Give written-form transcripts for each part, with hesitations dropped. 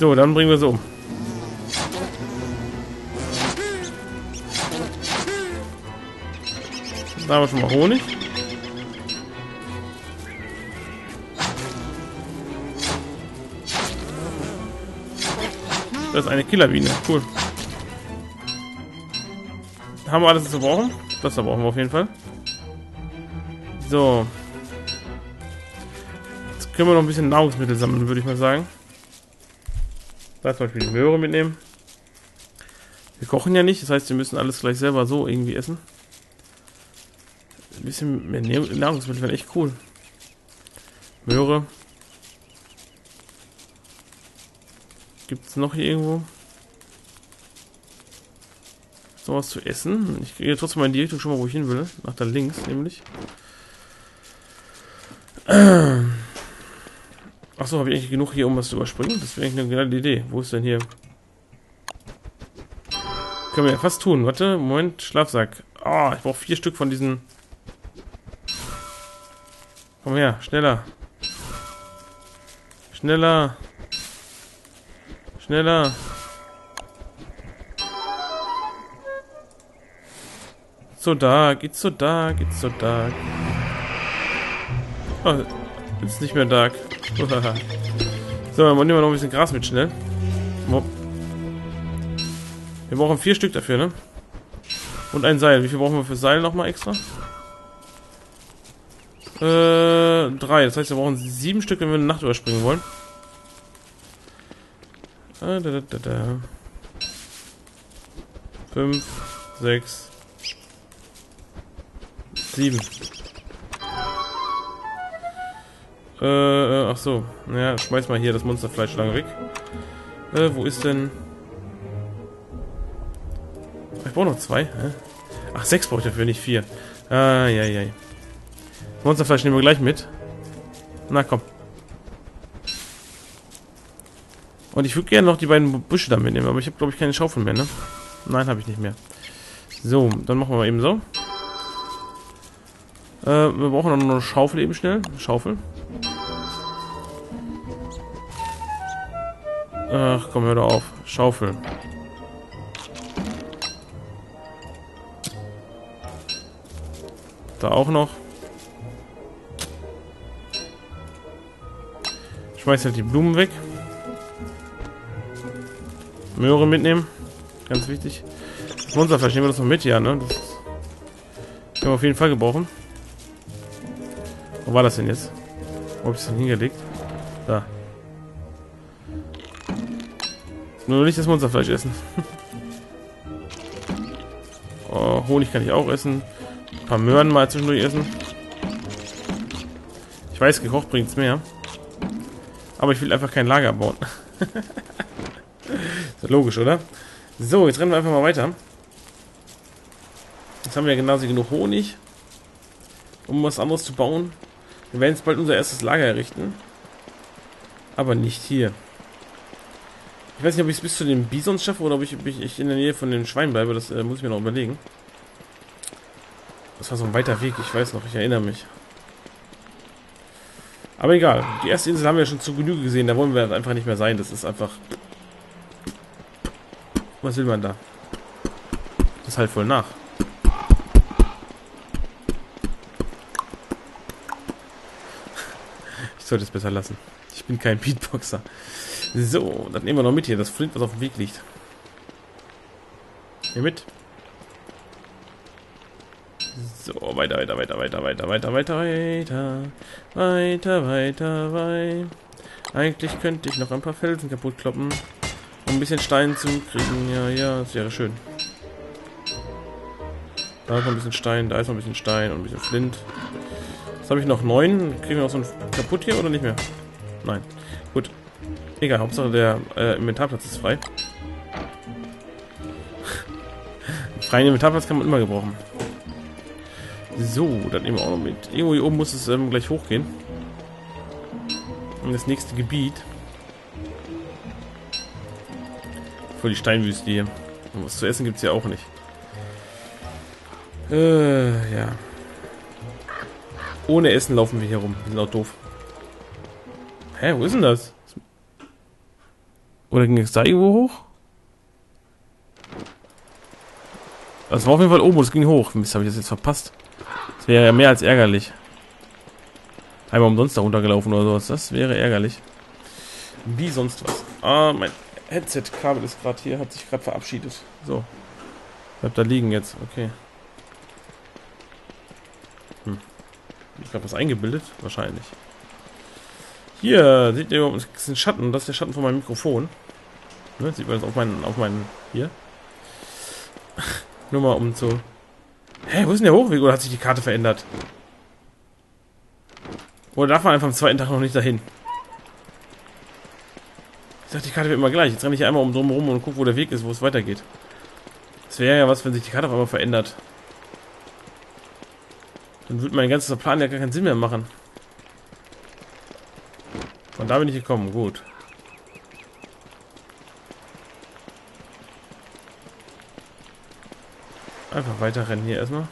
So, dann bringen wir es um. Da haben wir schon mal Honig. Das ist eine Killerbiene, cool. Haben wir alles, was wir brauchen? Das da brauchen wir auf jeden Fall. So. Jetzt können wir noch ein bisschen Nahrungsmittel sammeln, würde ich mal sagen. Da zum Beispiel die Möhre mitnehmen. Wir kochen ja nicht, das heißt, wir müssen alles gleich selber so irgendwie essen. Ein bisschen mehr Nahrungsmittel wäre echt cool. Möhre. Gibt es noch hier irgendwo sowas zu essen? Ich gehe trotzdem mal in die Richtung schon mal, wo ich hin will. Nach da links nämlich. Achso, habe ich eigentlich genug hier, um was zu überspringen? Das wäre eigentlich eine geile Idee. Wo ist denn hier? Können wir ja fast tun. Warte, Moment, Schlafsack. Ah, ich brauche 4 Stück von diesen. Komm her, schneller. Schneller. Schneller. So da, geht's so da, geht's so da. Oh, ist nicht mehr dark. So, dann nehmen wir noch ein bisschen Gras mit schnell. Wir brauchen 4 Stück dafür, ne? Und ein Seil. Wie viel brauchen wir für Seil nochmal extra? 3. Das heißt, wir brauchen 7 Stück, wenn wir eine Nacht überspringen wollen. Da, da, da, da. 5, 6, 7. Ach so. Ja, schmeiß mal hier das Monsterfleisch lang weg. Wo ist denn? Ich brauche noch 2. Hä? Ach, 6 brauche ich dafür, nicht 4. Ah, ja, ja. Monsterfleisch nehmen wir gleich mit. Na komm. Und ich würde gerne noch die beiden Büsche damit nehmen, aber ich habe, glaube ich, keine Schaufel mehr, ne? Nein, habe ich nicht mehr. So, dann machen wir mal eben so. Wir brauchen noch eine Schaufel eben schnell. Schaufel. Ach komm, hör doch auf. Schaufel. Da auch noch. Schmeiß halt die Blumen weg. Möhre mitnehmen. Ganz wichtig. Monsterfleisch nehmen wir das noch mit, ja, ne? Das können wir auf jeden Fall gebrauchen. Wo war das denn jetzt? Wo habe ich es denn hingelegt? Da. Nur nicht das Monsterfleisch essen. Oh, Honig kann ich auch essen. Ein paar Möhren mal zwischendurch essen. Ich weiß, gekocht bringt es mehr. Aber ich will einfach kein Lager bauen. Logisch, oder? So, jetzt rennen wir einfach mal weiter. Jetzt haben wir ja genauso genug Honig, um was anderes zu bauen. Wir werden jetzt bald unser erstes Lager errichten. Aber nicht hier. Ich weiß nicht, ob ich es bis zu den Bisons schaffe oder ob ich in der Nähe von den Schweinen bleibe. Das muss ich mir noch überlegen. Das war so ein weiter Weg, ich weiß noch, ich erinnere mich. Aber egal, die erste Insel haben wir schon zu Genüge gesehen. Da wollen wir einfach nicht mehr sein. Das ist einfach... Was will man da? Das halt voll nach. Ich sollte es besser lassen. Ich bin kein Beatboxer. So, dann nehmen wir noch mit hier. Das Flint, was auf dem Weg liegt. Hier mit. So, weiter, weiter, weiter, weiter, weiter, weiter, weiter, weiter. Weiter, weiter, weiter. Eigentlich könnte ich noch ein paar Felsen kaputt kloppen. Um ein bisschen Stein zu kriegen, ja, ja, das wäre schön. Da ist noch ein bisschen Stein, da ist noch ein bisschen Stein und ein bisschen Flint. Jetzt habe ich noch 9. Kriegen wir noch so einen kaputt hier oder nicht mehr? Nein. Gut. Egal, Hauptsache der Inventarplatz ist frei. Einen freien Inventarplatz kann man immer gebrauchen. So, dann nehmen wir auch noch mit. Irgendwo hier oben muss es gleich hochgehen. Und das nächste Gebiet. Voll die Steinwüste hier. Und was zu essen gibt es ja auch nicht. Ja. Ohne Essen laufen wir hier rum. Wir sind auch doof. Hä, wo ist denn das? Oder ging es da irgendwo hoch? Das war auf jeden Fall oben, es ging hoch. Mist, habe ich das jetzt verpasst. Das wäre ja mehr als ärgerlich. Einmal umsonst da runtergelaufen oder sowas. Das wäre ärgerlich. Wie sonst was. Ah, mein Headset-Kabel ist gerade hier, hat sich gerade verabschiedet. So. Bleibt da liegen jetzt, okay. Hm. Hab ich gerade was eingebildet? Wahrscheinlich. Hier, seht ihr, das ist ein Schatten. Das ist der Schatten von meinem Mikrofon. Ne, sieht man das auf meinen, hier. Nur mal um zu... Hä, wo ist denn der Hochweg? Oder hat sich die Karte verändert? Oder darf man einfach am zweiten Tag noch nicht dahin? Ich dachte, die Karte wird immer gleich. Jetzt renne ich einmal um drum rum und gucke, wo der Weg ist, wo es weitergeht. Das wäre ja was, wenn sich die Karte auf einmal verändert. Dann würde mein ganzer Plan ja gar keinen Sinn mehr machen. Von da bin ich gekommen, gut. Einfach weiter rennen hier erstmal.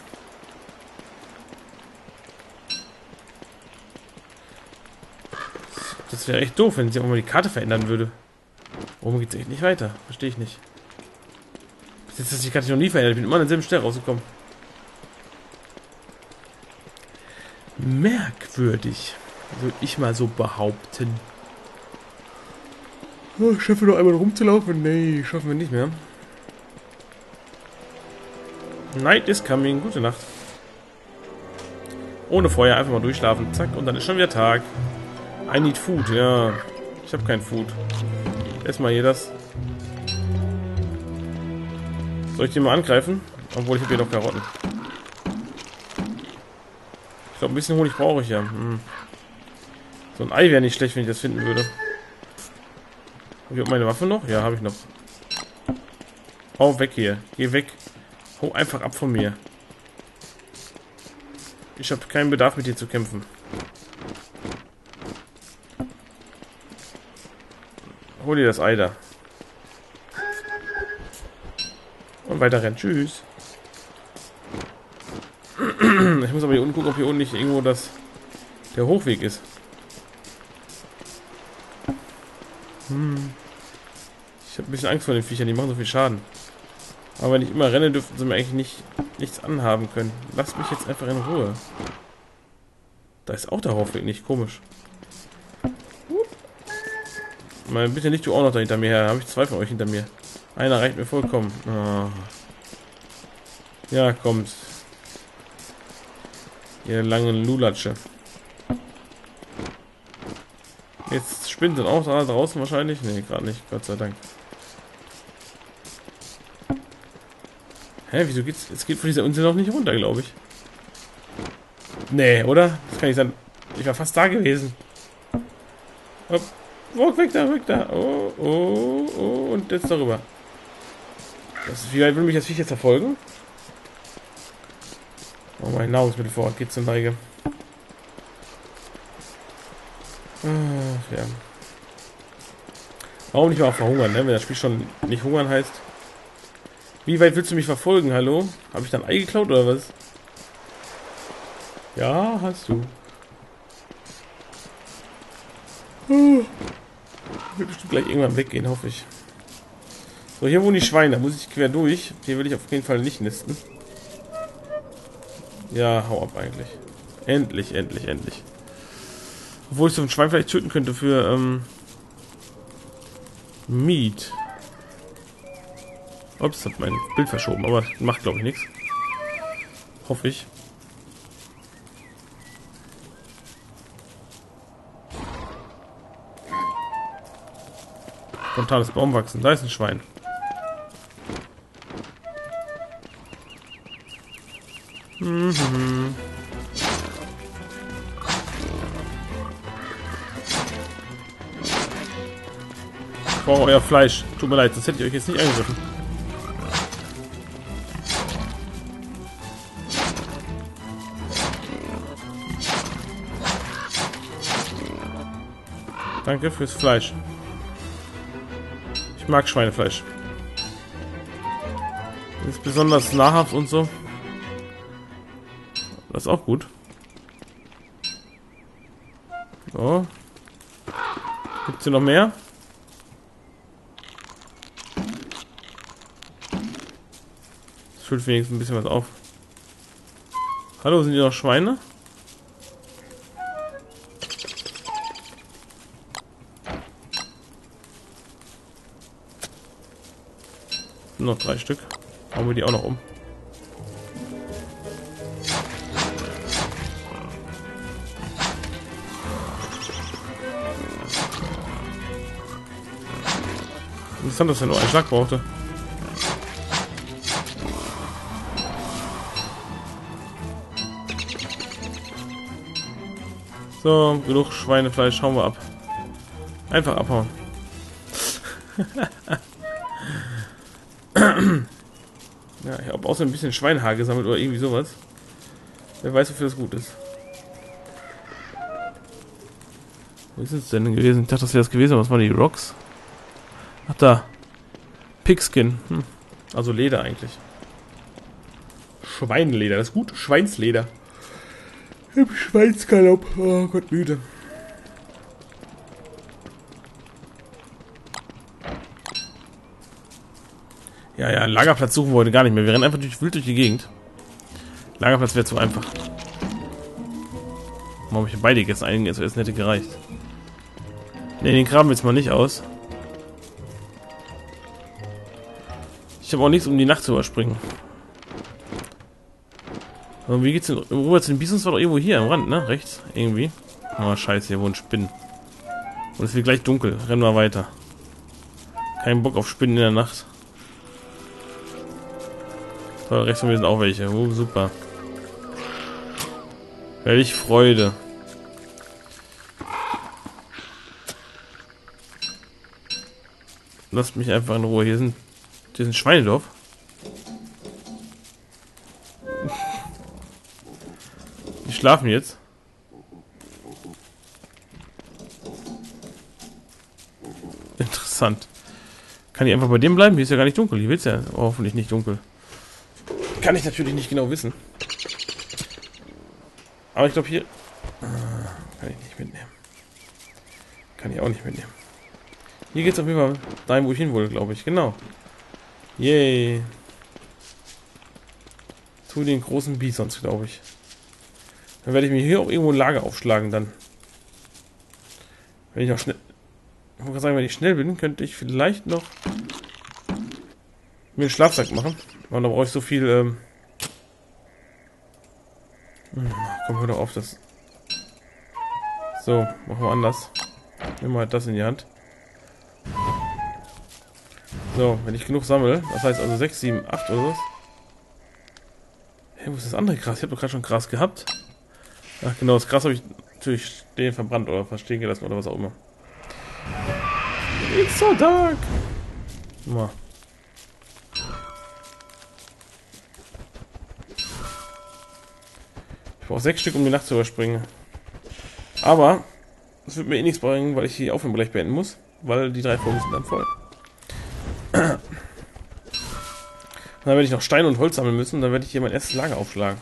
Das wäre echt doof, wenn sie auch mal die Karte verändern würde. Warum geht es echt nicht weiter? Verstehe ich nicht. Bis jetzt hat sich die Karte noch nie verändert. Ich bin immer an derselben Stelle rausgekommen. Merkwürdig. Würde ich mal so behaupten. Oh, schaffen wir noch einmal rumzulaufen? Nee, schaffen wir nicht mehr. Night is coming. Gute Nacht. Ohne Feuer. Einfach mal durchschlafen. Zack. Und dann ist schon wieder Tag. I need food. Ja. Ich habe kein Food. Erstmal hier das. Soll ich den mal angreifen? Obwohl, ich habe hier noch Karotten. Ich glaube, ein bisschen Honig brauche ich ja. Hm. So ein Ei wäre nicht schlecht, wenn ich das finden würde. Habe ich meine Waffe noch? Ja, habe ich noch. Hau weg hier. Geh weg. Hau einfach ab von mir. Ich habe keinen Bedarf, mit dir zu kämpfen. Hol dir das Ei da. Und weiter rennen. Tschüss. Ich muss aber hier unten gucken, ob hier unten nicht irgendwo das der Hochweg ist. Hm. Ich habe ein bisschen Angst vor den Viechern, die machen so viel Schaden. Aber wenn ich immer renne, dürften sie mir eigentlich nichts anhaben können. Lass mich jetzt einfach in Ruhe. Da ist auch der Hochweg nicht, komisch. Mal bitte nicht du auch noch da hinter mir her. Da habe ich zwei von euch hinter mir. Einer reicht mir vollkommen. Oh. Ja, kommt. Ihr langen Lulatsche. Jetzt spinnt dann auch da draußen wahrscheinlich. Nee, gerade nicht. Gott sei Dank. Hä, wieso geht's? Es geht von dieser Insel noch nicht runter, glaube ich. Nee, oder? Das kann nicht sein. Ich war fast da gewesen. Hopp. Oh, weg da. Oh, oh, oh. Und jetzt darüber. Wie weit will mich das Viech jetzt verfolgen? Oh, mein Nahrungsmittel vor Ort geht zur Neige. Ach ja. Warum nicht mal verhungern, ne? Wenn das Spiel schon nicht hungern heißt. Wie weit willst du mich verfolgen, hallo? Habe ich dann Ei geklaut oder was? Ja, hast du. Ich will bestimmt gleich irgendwann weggehen, hoffe ich. So, hier wohnen die Schweine, da muss ich quer durch. Hier will ich auf jeden Fall nicht nisten. Ja, hau ab eigentlich. Endlich, endlich, endlich. Obwohl ich so ein Schwein vielleicht töten könnte für Meat. Ups, hat mein Bild verschoben, aber macht glaube ich nichts. Hoffe ich. Spontanes Baumwachsen, da ist ein Schwein. Mhm. Ich brauche euer Fleisch. Tut mir leid, sonst hätte ich euch jetzt nicht angegriffen. Danke fürs Fleisch. Ich mag Schweinefleisch. Ist besonders nahrhaft und so. Das ist auch gut. So. Gibt's hier noch mehr? Füllt wenigstens ein bisschen was auf. Hallo, sind hier noch Schweine? Noch 3 Stück. Hauen wir die auch noch um. Interessant, dass er nur einen Schlag brauchte. So, genug Schweinefleisch, hauen wir ab. Einfach abhauen. Ja, ich habe außer ein bisschen Schweinehaar gesammelt oder irgendwie sowas. Wer weiß, wofür das gut ist. Wo ist es denn gewesen? Ich dachte, das wäre das gewesen. Was waren die Rocks? Ach da. Pigskin. Hm. Also Leder eigentlich. Schweinleder. Das ist gut. Schweinsleder. Im Schweinsgalopp. Oh Gott, müde. Ja, ja, einen Lagerplatz suchen wir heute gar nicht mehr. Wir rennen einfach wild durch die Gegend. Lagerplatz wäre zu einfach. Warum habe ich beide jetzt einigen zuerst hätte gereicht? Ne, den graben wir jetzt mal nicht aus. Ich habe auch nichts, um die Nacht zu überspringen. Aber wie geht's denn rüber zu den Bisons? War doch irgendwo hier am Rand, ne? Rechts? Irgendwie. Oh, scheiße, hier wohnen Spinnen. Und es wird gleich dunkel. Rennen wir weiter. Kein Bock auf Spinnen in der Nacht. So, rechts von mir sind auch welche. Oh, super. Welch Freude. Lasst mich einfach in Ruhe. Hier ist ein Schweinedorf. Die schlafen jetzt. Interessant. Kann ich einfach bei dem bleiben? Hier ist ja gar nicht dunkel. Hier wird es ja hoffentlich nicht dunkel. Kann ich natürlich nicht genau wissen. Aber ich glaube hier... kann ich nicht mitnehmen. Kann ich auch nicht mitnehmen. Hier geht es auf jeden Fall dahin, wo ich hin wollte, glaube ich. Genau. Yay. Zu den großen Bisons, glaube ich. Dann werde ich mir hier auch irgendwo ein Lager aufschlagen dann. Wenn ich noch schnell... Ich wollte gerade sagen, wenn ich schnell bin, könnte ich vielleicht noch... mir einen Schlafsack machen. Und da brauche ich so viel, komm, hör doch auf, das... So, machen wir anders. Nehmen wir halt das in die Hand. So, wenn ich genug sammle, das heißt also 6, 7, 8 oder so. Hey, wo ist das andere Gras? Ich habe doch gerade schon Gras gehabt. Ach genau, das Gras habe ich natürlich stehen verbrannt oder verstehen gelassen oder was auch immer. It's so dark! Mal. Ich brauche 6 Stück, um die Nacht zu überspringen. Aber es wird mir eh nichts bringen, weil ich die Aufnahme gleich beenden muss, weil die 3 Folgen sind dann voll. Dann werde ich noch Steine und Holz sammeln müssen und dann werde ich hier mein erstes Lager aufschlagen.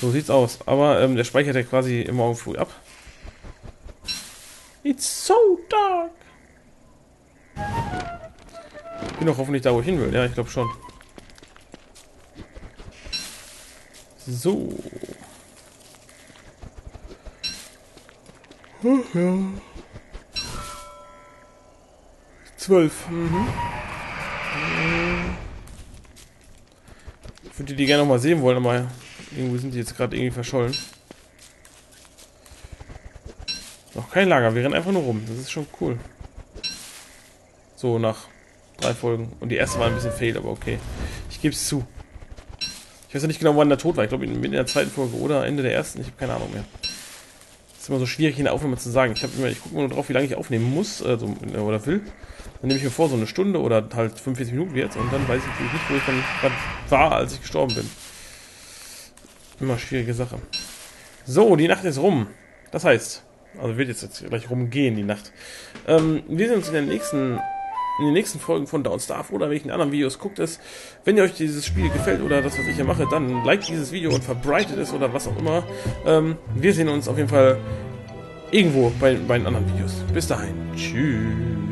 So sieht's aus. Aber der speichert ja quasi im Morgen früh ab. It's so dark! Ich bin doch hoffentlich da, wo ich hin will. Ja, ich glaube schon. So. Ja. 12. Mhm. Ich würde die gerne noch mal sehen wollen, aber irgendwie sind die jetzt gerade irgendwie verschollen. Noch kein Lager, wir rennen einfach nur rum. Das ist schon cool. So, nach 3 Folgen. Und die erste war ein bisschen fail, aber okay. Ich gebe es zu. Ich weiß ja nicht genau, wann der Tod war. Ich glaube, in der 2. Folge oder Ende der 1. Ich habe keine Ahnung mehr. Das ist immer so schwierig, in der Aufnahme zu sagen. Ich gucke immer nur drauf, wie lange ich aufnehmen muss oder will. Dann nehme ich mir vor, so eine Stunde oder halt 45 Minuten jetzt. Und dann weiß ich natürlich nicht, wo ich dann gerade war, als ich gestorben bin. Immer schwierige Sache. So, die Nacht ist rum. Das heißt, also wird jetzt gleich rumgehen, die Nacht. Wir sehen uns in den nächsten Folgen von Don't Starve oder welchen anderen Videos. Guckt es. Wenn ihr euch dieses Spiel gefällt oder das, was ich hier mache, dann liked dieses Video und verbreitet es oder was auch immer. Wir sehen uns auf jeden Fall irgendwo bei den anderen Videos. Bis dahin. Tschüss.